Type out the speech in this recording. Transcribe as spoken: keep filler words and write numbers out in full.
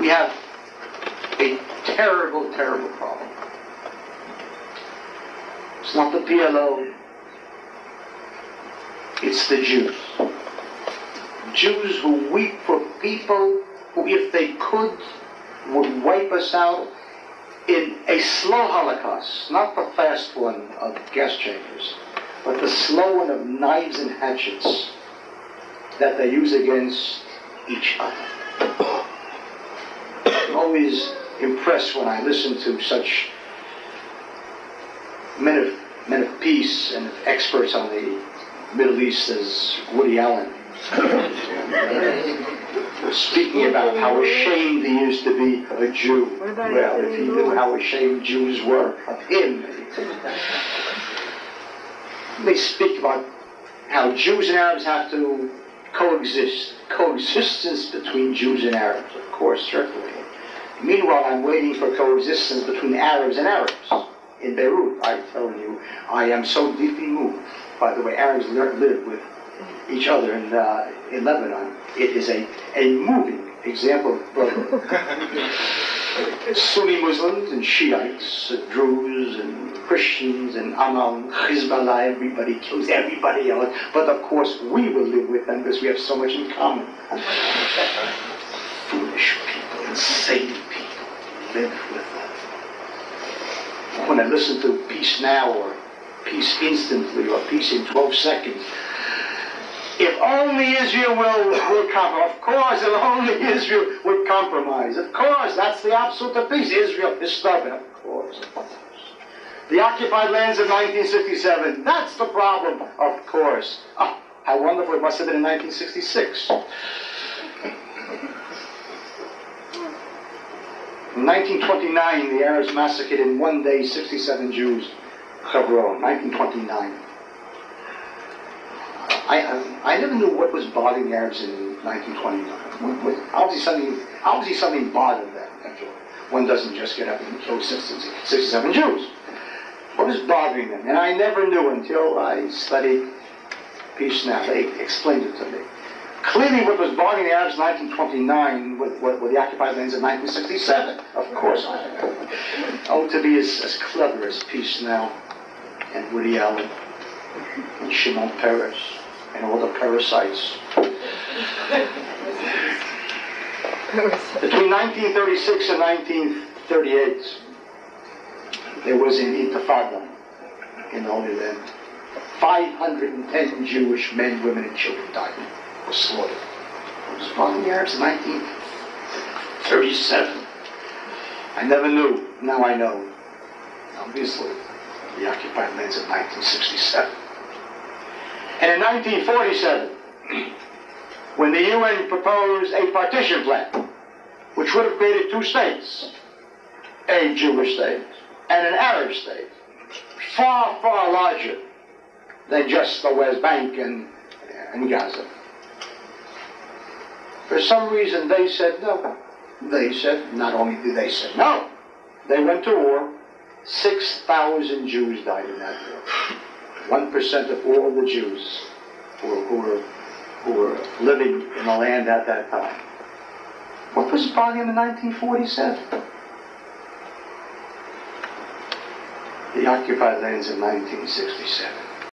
We have a terrible, terrible problem. It's not the P L O, it's the Jews. Jews who weep for people who, if they could, would wipe us out in a slow Holocaust, not the fast one of gas chambers, but the slow one of knives and hatchets that they use against each other. I'm always impressed when I listen to such men of, men of peace and experts on the Middle East as Woody Allen, speaking about how ashamed he used to be a Jew. Well, if he knew how ashamed Jews were of him. They speak about how Jews and Arabs have to coexist. Coexistence between Jews and Arabs, of course, certainly. Meanwhile, I'm waiting for coexistence between Arabs and Arabs in Beirut. I tell you, I am so deeply moved by the way Arabs live with each other in, uh, in Lebanon. It is a, a moving example of brotherhood. Sunni Muslims and Shiites, and Druze and Christians and Amal, Hezbollah, everybody kills everybody else. But of course we will live with them because we have so much in common. Foolish people, insane people live with them. When I listen to Peace Now or Peace Instantly or Peace in twelve seconds, if only Israel will, will compromise. Of course, if only Israel would compromise. Of course, that's the absolute of peace. Israel is stubborn. Of course. The occupied lands of nineteen sixty-seven, that's the problem. Of course. Oh, how wonderful it must have been in nineteen sixty-six. In nineteen twenty-nine, the Arabs massacred in one day sixty-seven Jews. Hebron, nineteen twenty-nine. I, I, I never knew what was bothering Arabs in nineteen twenty-nine. Obviously something, obviously something bothered them. After all, one doesn't just get up and kill sixty-seven Jews. What was bothering them? And I never knew until I studied Peace Now. They explained it to me. Clearly what was bothering the Arabs in nineteen twenty-nine were, were the occupied lands of nineteen sixty-seven. Of course I know. Oh, to be as, as clever as Peace Now and Woody Allen and Shimon Peres and all the parasites. Between nineteen thirty-six and nineteen thirty-eight, there was an intifada in the Holy Land. five hundred ten Jewish men, women, and children died, were slaughtered. It was upon the Arabs in nineteen thirty-seven. I never knew. Now I know. Obviously, the occupied lands of nineteen sixty-seven. And in nineteen forty-seven, when the U N proposed a partition plan, which would have created two states, a Jewish state and an Arab state, far, far larger than just the West Bank and, and Gaza. For some reason, they said no. They said, not only did they say no, they went to war. six thousand Jews died in that war. one percent of all the Jews who were, who, were, who were living in the land at that time. What was bothering them in nineteen forty-seven? The occupied lands in nineteen sixty-seven.